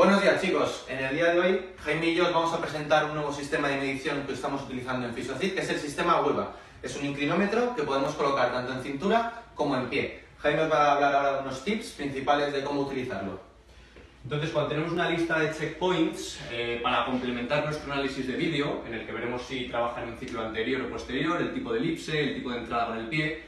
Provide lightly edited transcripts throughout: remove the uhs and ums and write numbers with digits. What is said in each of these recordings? Buenos días chicos, en el día de hoy Jaime y yo os vamos a presentar un nuevo sistema de medición que estamos utilizando en Fisiofit, que es el sistema Wiva. Es un inclinómetro que podemos colocar tanto en cintura como en pie. Jaime os va a hablar ahora de unos tips principales de cómo utilizarlo. Entonces, cuando tenemos una lista de checkpoints para complementar nuestro análisis de vídeo, en el que veremos si trabaja en un ciclo anterior o posterior, el tipo de elipse, el tipo de entrada con el pie,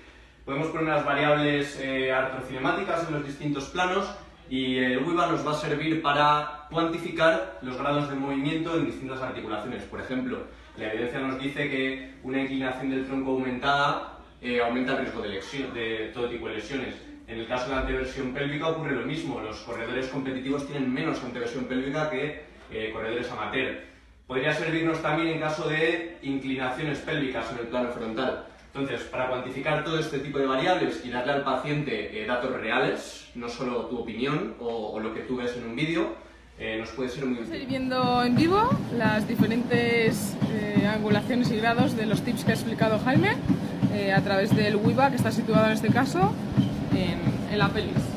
podemos poner las variables artrocinemáticas en los distintos planos y el Wiva nos va a servir para cuantificar los grados de movimiento en distintas articulaciones. Por ejemplo, la evidencia nos dice que una inclinación del tronco aumentada aumenta el riesgo de todo tipo de lesiones. En el caso de la anteversión pélvica ocurre lo mismo, los corredores competitivos tienen menos anteversión pélvica que corredores amateur. Podría servirnos también en caso de inclinaciones pélvicas en el plano frontal. Entonces, para cuantificar todo este tipo de variables y darle al paciente datos reales, no solo tu opinión o lo que tú ves en un vídeo, nos puede ser muy útil. Vamos a ir viendo en vivo las diferentes angulaciones y grados de los tips que ha explicado Jaime a través del Wiva, que está situado en este caso en la pelvis.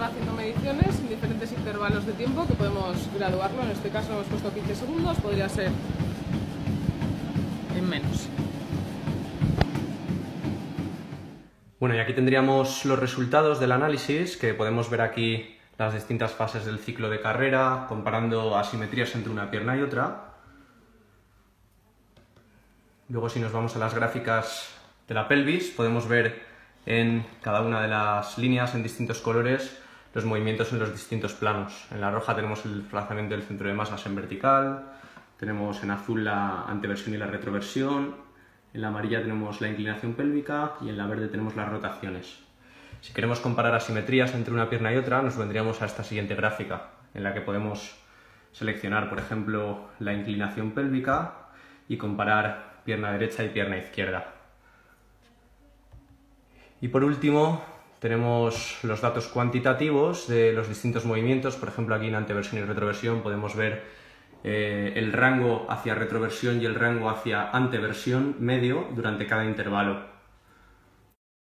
Va haciendo mediciones en diferentes intervalos de tiempo que podemos graduarlo. En este caso hemos puesto 15 segundos, podría ser en menos. Bueno, y aquí tendríamos los resultados del análisis, que podemos ver aquí las distintas fases del ciclo de carrera, comparando asimetrías entre una pierna y otra. Luego, si nos vamos a las gráficas de la pelvis, podemos ver en cada una de las líneas, en distintos colores, los movimientos en los distintos planos. En la roja tenemos el desplazamiento del centro de masas en vertical, tenemos en azul la anteversión y la retroversión, en la amarilla tenemos la inclinación pélvica y en la verde tenemos las rotaciones. Si queremos comparar asimetrías entre una pierna y otra, nos vendríamos a esta siguiente gráfica, en la que podemos seleccionar, por ejemplo, la inclinación pélvica y comparar pierna derecha y pierna izquierda. Y por último, tenemos los datos cuantitativos de los distintos movimientos. Por ejemplo, aquí en anteversión y retroversión podemos ver el rango hacia retroversión y el rango hacia anteversión medio durante cada intervalo.